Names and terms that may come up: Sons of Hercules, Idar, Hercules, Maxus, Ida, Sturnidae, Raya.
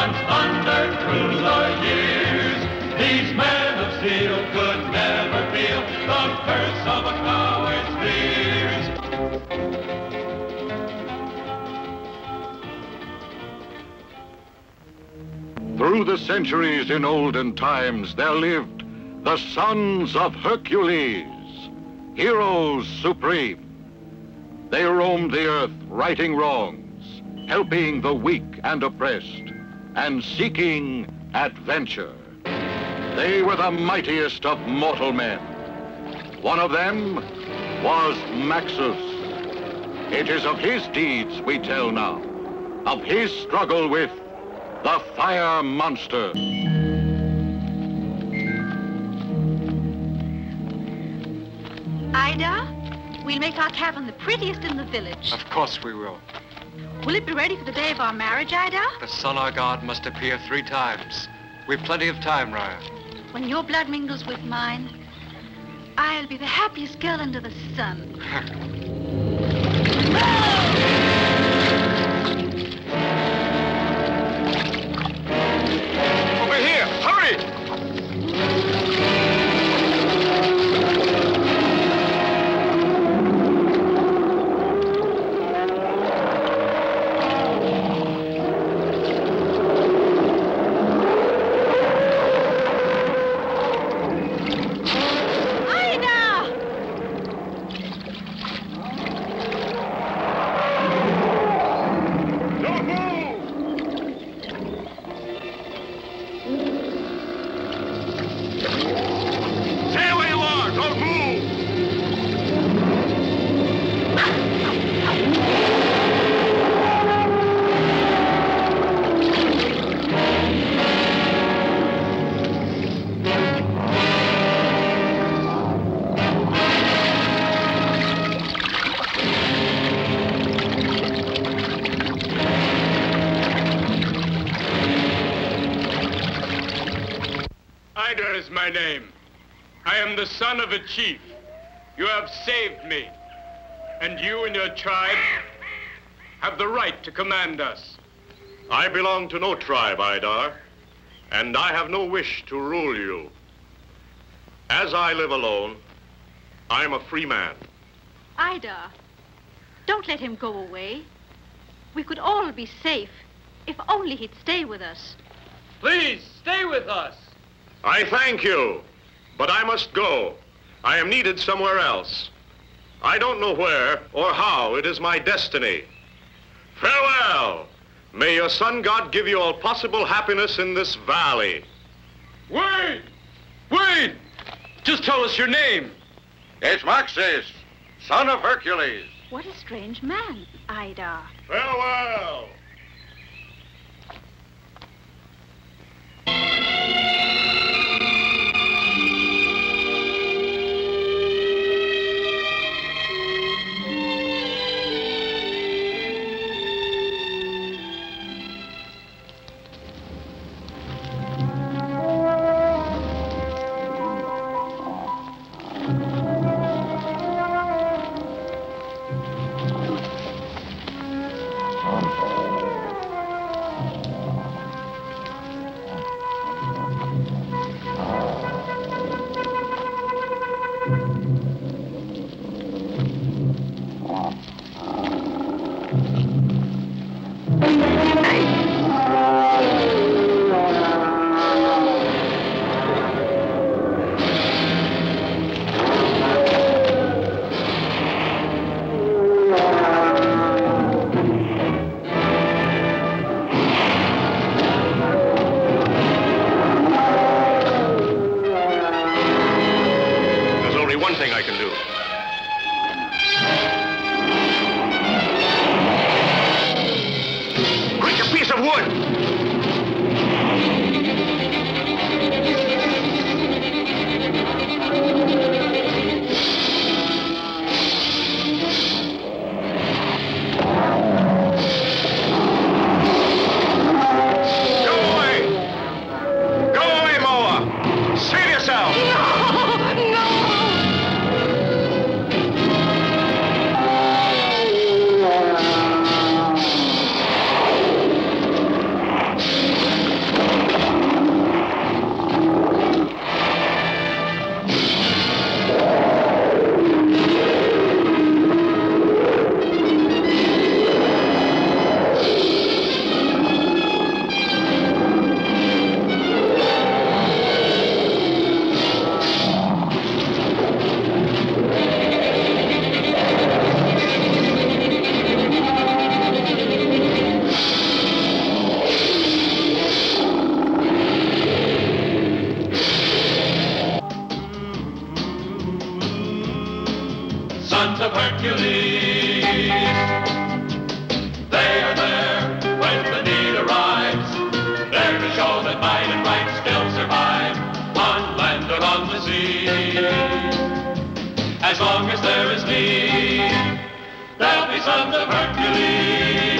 once thunder through the years. These men of steel could never feel the curse of a coward's fears. Through the centuries in olden times, there lived the Sons of Hercules, heroes supreme. They roamed the earth, righting wrongs, helping the weak and oppressed, and seeking adventure. They were the mightiest of mortal men. One of them was Maxus. It is of his deeds we tell now, of his struggle with the fire monster. Ida? We'll make our cabin the prettiest in the village. Of course we will. Will it be ready for the day of our marriage, Ida? The sun, our god, must appear 3 times. We've plenty of time, Raya. When your blood mingles with mine, I'll be the happiest girl under the sun. Over here, hurry! The son of a chief, you have saved me, and you and your tribe have the right to command us. I belong to no tribe, Idar, and I have no wish to rule you. As I live alone, I am a free man. Idar, don't let him go away. We could all be safe if only he'd stay with us. Please, stay with us. I thank you. But I must go. I am needed somewhere else. I don't know where or how. It is my destiny. Farewell. May your sun god give you all possible happiness in this valley. Wait! Wait! Just tell us your name. It's Maxus, son of Hercules. What a strange man, Ida. Farewell! Hercules. They are there when the need arrives, there to show that might and right still survive, on land or on the sea. As long as there is need, there'll be sons of Hercules.